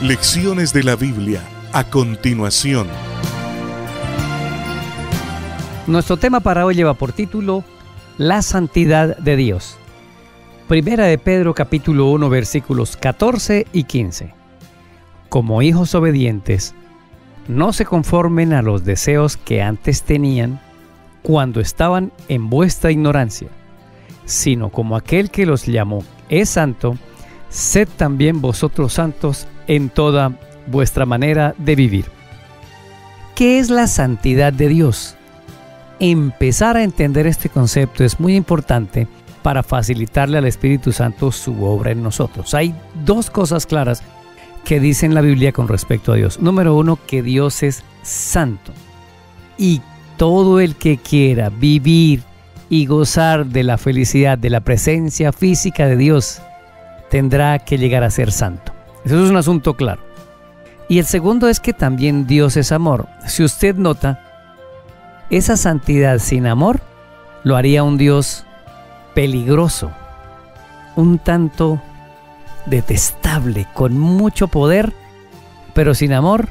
Lecciones de la Biblia, a continuación. Nuestro tema para hoy lleva por título La santidad de Dios. Primera de Pedro capítulo 1 versículos 14 y 15. Como hijos obedientes, no se conformen a los deseos que antes tenían cuando estaban en vuestra ignorancia, sino como aquel que los llamó es santo, sed también vosotros santos en toda vuestra manera de vivir. ¿Qué es la santidad de Dios? Empezar a entender este concepto es muy importante para facilitarle al Espíritu Santo su obra en nosotros. Hay dos cosas claras que dice la Biblia con respecto a Dios. Número uno, que Dios es santo. Y todo el que quiera vivir y gozar de la felicidad, de la presencia física de Dios, tendrá que llegar a ser santo. Eso es un asunto claro. Y el segundo es que también Dios es amor. Si usted nota, esa santidad sin amor lo haría un Dios peligroso, un tanto detestable, con mucho poder, pero sin amor.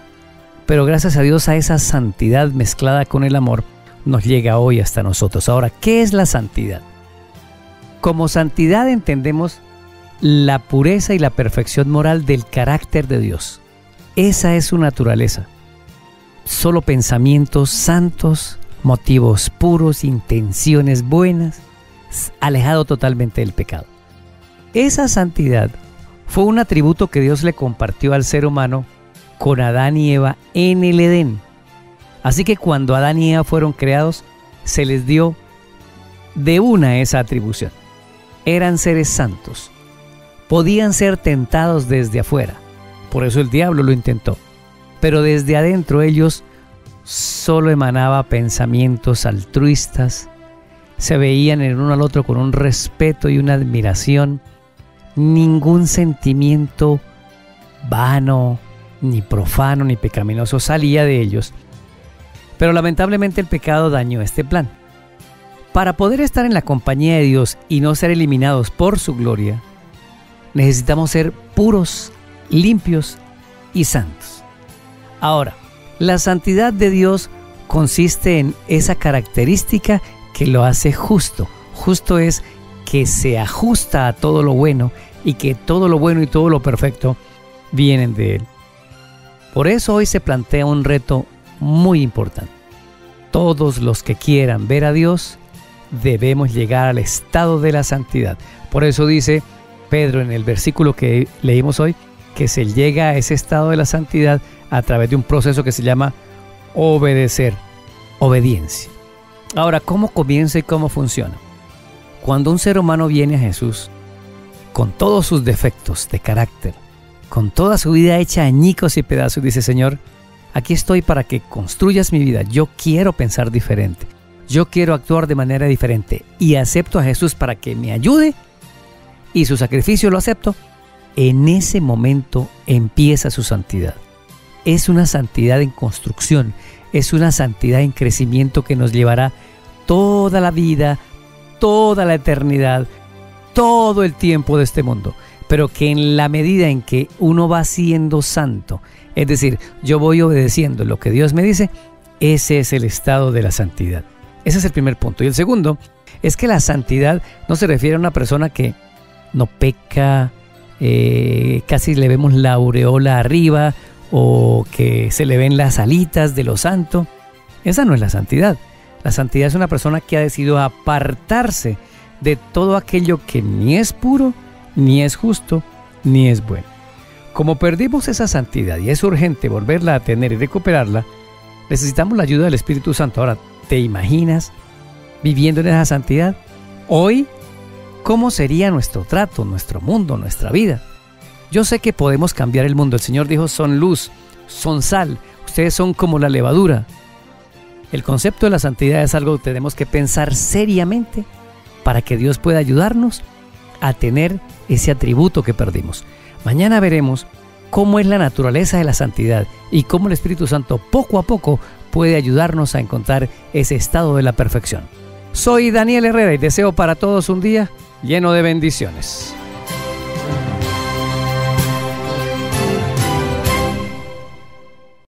Pero gracias a Dios, a esa santidad mezclada con el amor nos llega hoy hasta nosotros. Ahora, ¿qué es la santidad? Como santidad entendemos la pureza y la perfección moral del carácter de Dios. Esa es su naturaleza. Solo pensamientos santos, motivos puros, intenciones buenas, alejado totalmente del pecado. Esa santidad fue un atributo que Dios le compartió al ser humano con Adán y Eva en el Edén. Así que cuando Adán y Eva fueron creados, se les dio de una esa atribución. Eran seres santos. Podían ser tentados desde afuera. Por eso el diablo lo intentó. Pero desde adentro ellos solo emanaba pensamientos altruistas. Se veían el uno al otro con un respeto y una admiración. Ningún sentimiento vano, ni profano, ni pecaminoso salía de ellos. Pero lamentablemente el pecado dañó este plan. Para poder estar en la compañía de Dios y no ser eliminados por su gloria, necesitamos ser puros, limpios y santos. Ahora, la santidad de Dios consiste en esa característica que lo hace justo. Justo es que se ajusta a todo lo bueno y que todo lo bueno y todo lo perfecto vienen de Él. Por eso hoy se plantea un reto muy importante. Todos los que quieran ver a Dios debemos llegar al estado de la santidad. Por eso dice Pedro en el versículo que leímos hoy que se llega a ese estado de la santidad a través de un proceso que se llama obedecer, obediencia. Ahora, ¿cómo comienza y cómo funciona? Cuando un ser humano viene a Jesús con todos sus defectos de carácter, con toda su vida hecha añicos y pedazos, dice: Señor, aquí estoy para que construyas mi vida. Yo quiero pensar diferente. Yo quiero actuar de manera diferente. Y acepto a Jesús para que me ayude. Y su sacrificio lo acepto. En ese momento empieza su santidad. Es una santidad en construcción. Es una santidad en crecimiento que nos llevará toda la vida, toda la eternidad, todo el tiempo de este mundo. Pero que en la medida en que uno va siendo santo, es decir, yo voy obedeciendo lo que Dios me dice, ese es el estado de la santidad. Ese es el primer punto. Y el segundo es que la santidad no se refiere a una persona que no peca, casi le vemos la aureola arriba o que se le ven las alitas de lo santo. Esa no es la santidad. La santidad es una persona que ha decidido apartarse de todo aquello que ni es puro, ni es justo, ni es bueno. Como perdimos esa santidad y es urgente volverla a tener y recuperarla, necesitamos la ayuda del Espíritu Santo. Ahora, ¿te imaginas viviendo en esa santidad? Hoy, ¿cómo sería nuestro trato, nuestro mundo, nuestra vida? Yo sé que podemos cambiar el mundo. El Señor dijo: son luz, son sal, ustedes son como la levadura. El concepto de la santidad es algo que tenemos que pensar seriamente para que Dios pueda ayudarnos a tener ese atributo que perdimos. Mañana veremos cómo es la naturaleza de la santidad y cómo el Espíritu Santo poco a poco puede ayudarnos a encontrar ese estado de la perfección. Soy Daniel Herrera y deseo para todos un día lleno de bendiciones.